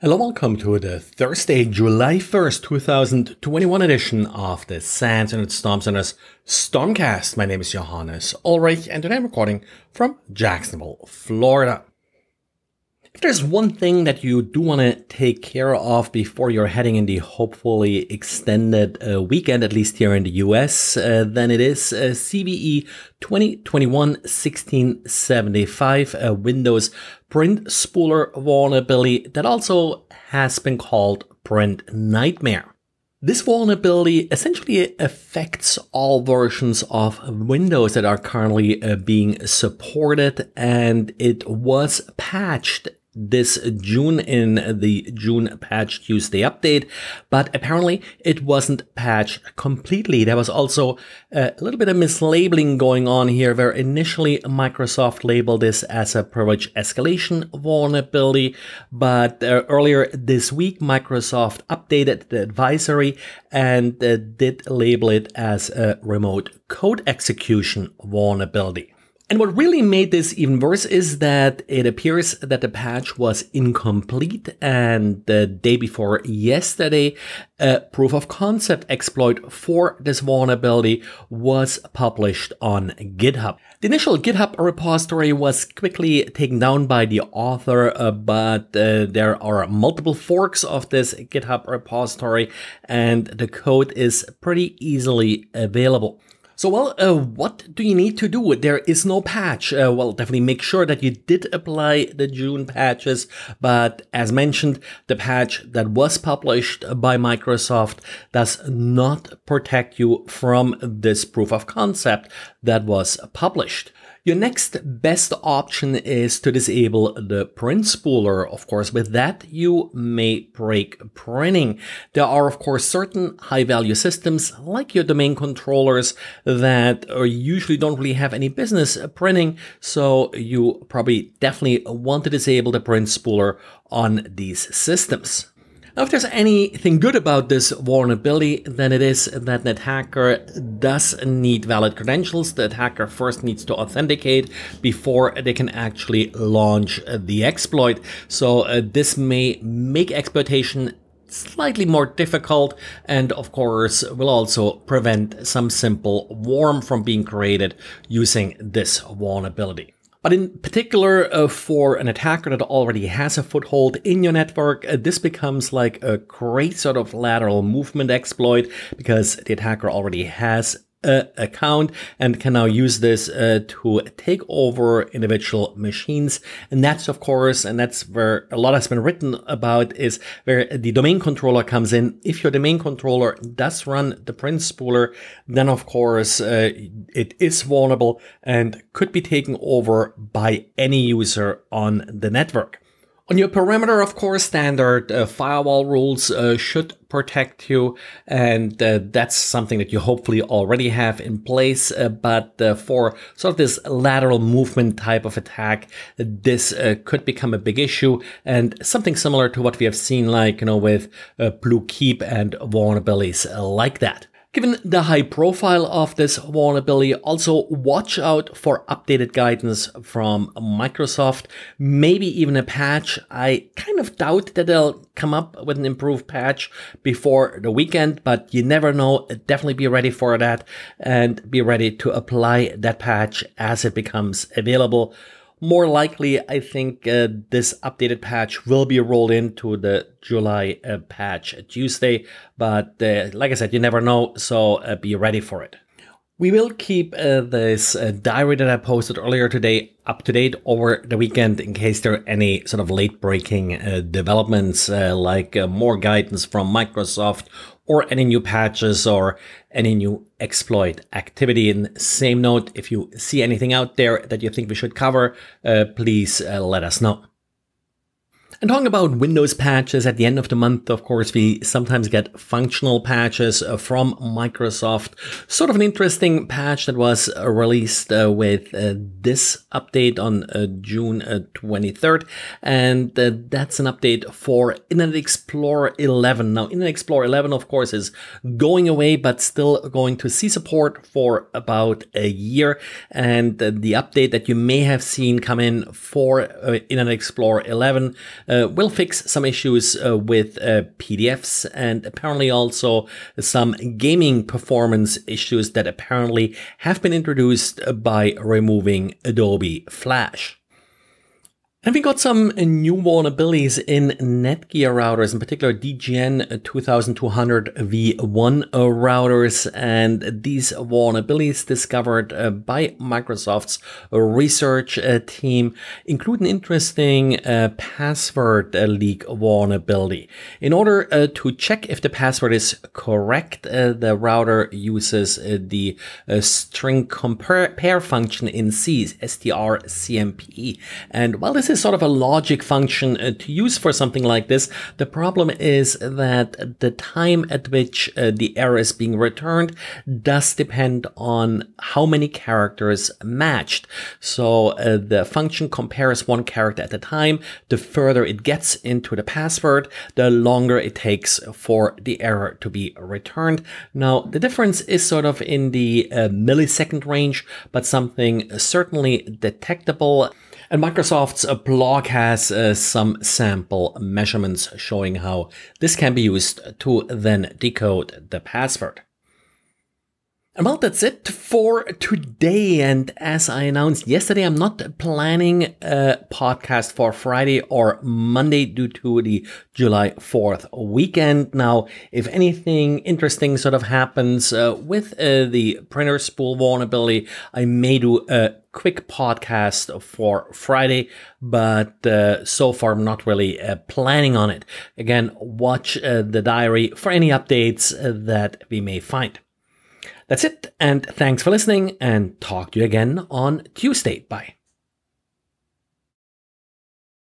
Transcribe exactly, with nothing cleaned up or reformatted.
Hello, welcome to the Thursday, July first, two thousand twenty-one edition of the SANS and Storm Center's Stormcast. My name is Johannes Ulrich and today I'm recording from Jacksonville, Florida. If there's one thing that you do want to take care of before you're heading in the hopefully extended uh, weekend, at least here in the U S, uh, then it is uh, C V E twenty twenty-one dash sixteen seventy-five, a Windows print spooler vulnerability that also has been called Printnightmare. This vulnerability essentially affects all versions of Windows that are currently uh, being supported, and it was patched this June in the June Patch Tuesday update, but apparently it wasn't patched completely. There was also a little bit of mislabeling going on here, where initially Microsoft labeled this as a privilege escalation vulnerability, but uh, earlier this week Microsoft updated the advisory and uh, did label it as a remote code execution vulnerability. And what really made this even worse is that it appears that the patch was incomplete, and the day before yesterday, a proof of concept exploit for this vulnerability was published on GitHub. The initial GitHub repository was quickly taken down by the author, uh, but uh, there are multiple forks of this GitHub repository and the code is pretty easily available. So, well, uh, what do you need to do? There is no patch. Uh, well, definitely make sure that you did apply the June patches. But as mentioned, the patch that was published by Microsoft does not protect you from this proof of concept that was published. Your next best option is to disable the print spooler. Of course, with that, you may break printing. There are, of course, certain high-value systems like your domain controllers that usually don't really have any business printing. So you probably definitely want to disable the print spooler on these systems. Now, if there's anything good about this vulnerability, then it is that an attacker does need valid credentials. The attacker first needs to authenticate before they can actually launch the exploit. So uh, this may make exploitation slightly more difficult, and of course will also prevent some simple worm from being created using this vulnerability. But in particular, uh, for an attacker that already has a foothold in your network, uh, this becomes like a great sort of lateral movement exploit, because the attacker already has an account and can now use this uh, to take over individual machines. And that's, of course, and that's where a lot has been written about, is where the domain controller comes in. If your domain controller does run the print spooler, then of course uh, it is vulnerable and could be taken over by any user on the network. On your perimeter, of course, standard uh, firewall rules uh, should protect you, and uh, that's something that you hopefully already have in place. Uh, but uh, for sort of this lateral movement type of attack, this uh, could become a big issue, and something similar to what we have seen, like, you know, with uh, Blue Keep and vulnerabilities like that. Given the high profile of this vulnerability, also watch out for updated guidance from Microsoft, maybe even a patch. I kind of doubt that they'll come up with an improved patch before the weekend, but you never know. Definitely be ready for that and be ready to apply that patch as it becomes available. More likely, I think uh, this updated patch will be rolled into the July uh, patch Tuesday. But uh, like I said, you never know, so uh, be ready for it. We will keep uh, this uh, diary that I posted earlier today up to date over the weekend in case there are any sort of late-breaking uh, developments, uh, like uh, more guidance from Microsoft or any new patches or any new exploit activity. And same note, if you see anything out there that you think we should cover, uh, please uh, let us know. And talking about Windows patches, at the end of the month, of course, we sometimes get functional patches from Microsoft. Sort of an interesting patch that was released uh, with uh, this update on uh, June twenty-third. And uh, that's an update for Internet Explorer eleven. Now, Internet Explorer eleven, of course, is going away, but still going to see support for about a year. And uh, the update that you may have seen come in for uh, Internet Explorer eleven uh, will fix some issues uh, with uh, P D Fs and apparently also some gaming performance issues that apparently have been introduced by removing Adobe Flash. And we got some new vulnerabilities in Netgear routers, in particular D G N twenty-two hundred v one routers. And these vulnerabilities discovered uh, by Microsoft's research uh, team include an interesting uh, password leak vulnerability. In order uh, to check if the password is correct, uh, the router uses uh, the uh, string compare function in C, strcmp. And while this is sort of a logic function uh, to use for something like this, the problem is that the time at which uh, the error is being returned does depend on how many characters matched. So uh, the function compares one character at a time. The further it gets into the password, the longer it takes for the error to be returned. Now, the difference is sort of in the uh, millisecond range, but something certainly detectable. And Microsoft's blog has uh, some sample measurements showing how this can be used to then decode the password. And well, that's it for today. And as I announced yesterday, I'm not planning a podcast for Friday or Monday due to the July fourth weekend. Now, if anything interesting sort of happens uh, with uh, the printer spool vulnerability, I may do a quick podcast for Friday, but uh, so far I'm not really uh, planning on it. Again, watch uh, the diary for any updates uh, that we may find. That's it, and thanks for listening, and talk to you again on Tuesday. Bye.